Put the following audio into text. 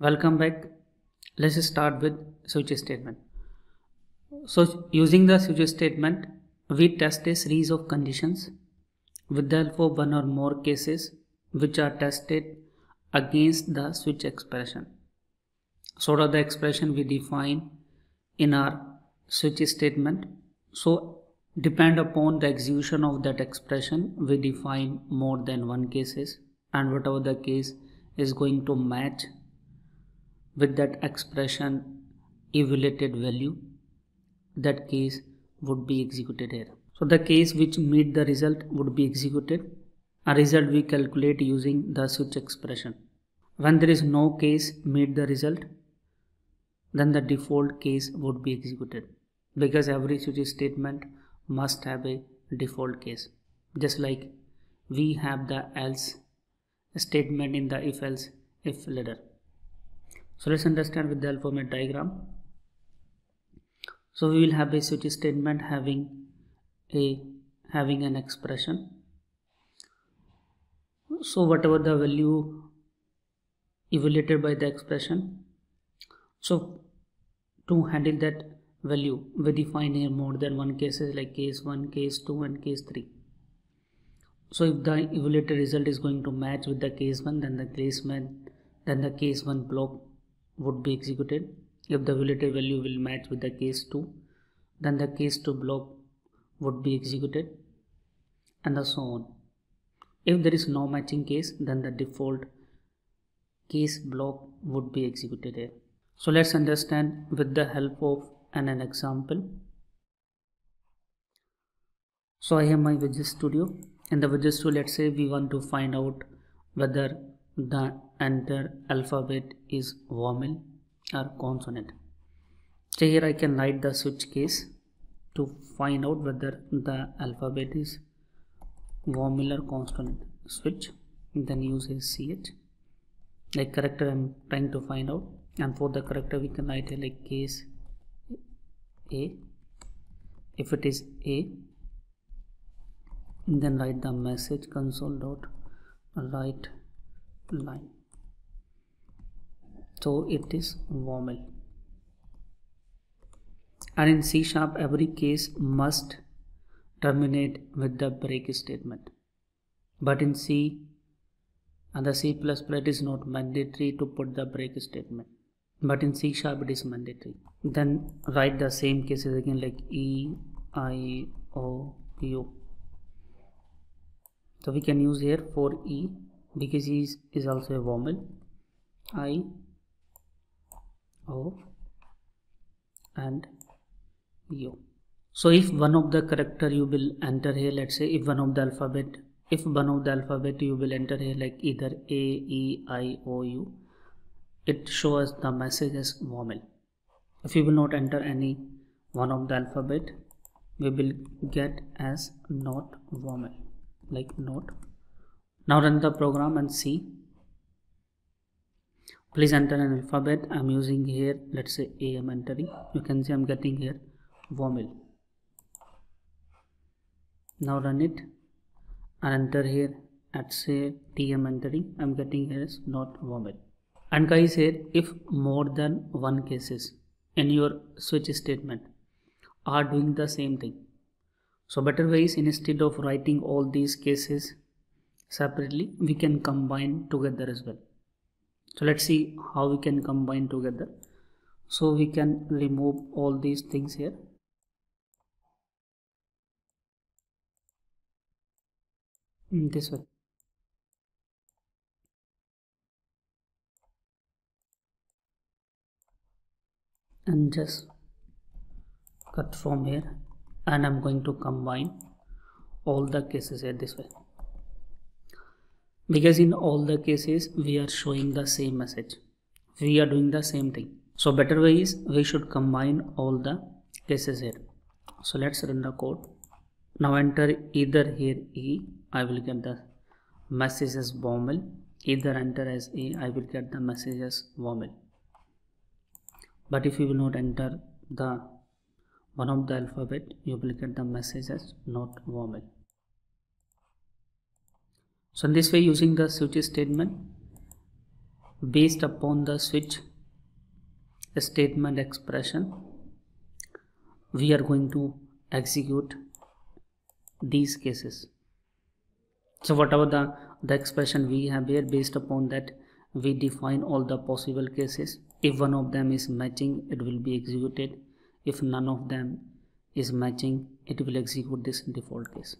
Welcome back. Let's start with switch statement. So using the switch statement, we test a series of conditions with the help of one or more cases which are tested against the switch expression. Sort of the expression we define in our switch statement. So depend upon the execution of that expression, we define more than one cases, and whatever the case is going to match with that expression evaluated value, that case would be executed here. So the case which meet the result would be executed. A result we calculate using the switch expression. When there is no case meet the result, then the default case would be executed, because every switch statement must have a default case, just like we have the else statement in the if else if ladder. So let's understand with the help of a diagram. So we will have a switch statement having an expression. So whatever the value evaluated by the expression, so to handle that value we define here more than one cases like case 1, case 2 and case 3. So if the evaluated result is going to match with the case 1, then the case 1 block would be executed. If the evaluated value will match with the case 2, then the case 2 block would be executed, and so on. If there is no matching case, then the default case block would be executed here. So let's understand with the help of an example. So I have my Visual Studio. In the Visual Studio, let's say we want to find out whether the entire alphabet is vowel or consonant. So here I can write the switch case to find out whether the alphabet is vowel or consonant. Switch, then use a ch like character I'm trying to find out, and for the character we can write like case A. If it is A, then write the message console dot write line. So it is vowel. And in C# every case must terminate with the break statement, but in C and the C++ it is not mandatory to put the break statement, but in C# it is mandatory. Then write the same cases again like E, I, O, U. So we can use here for E, because E is also a vowel, I, O and U. So if one of the character you will enter here, let's say if one of the alphabet you will enter here like either A, E, I, O, U, it shows the message as vowel. If you will not enter any one of the alphabet, we will get as not vowel, like not. Now run the program and see. Please enter an alphabet. I'm using here, let's say A I'm entering. You can see I'm getting here vowel. Now run it and enter here at say T I'm entering. I'm getting here is not vowel. And guys, here if more than one cases in your switch statement are doing the same thing, so better way is instead of writing all these cases separately, we can combine together as well. So let's see how we can combine together. So we can remove all these things here. This way. And just cut from here, and I'm going to combine all the cases here this way, because in all the cases we are showing the same message, we are doing the same thing. So better way is we should combine all the cases here. So let's run the code. Now enter either here E, I will get the message as vowel. Either enter as A, I will get the message as vowel. But if you will not enter the one of the alphabet, you will get the message as not vowel. So in this way, using the switch statement, based upon the switch statement expression, we are going to execute these cases. So whatever the expression we have here, based upon that we define all the possible cases. If one of them is matching, it will be executed. If none of them is matching, it will execute this default case.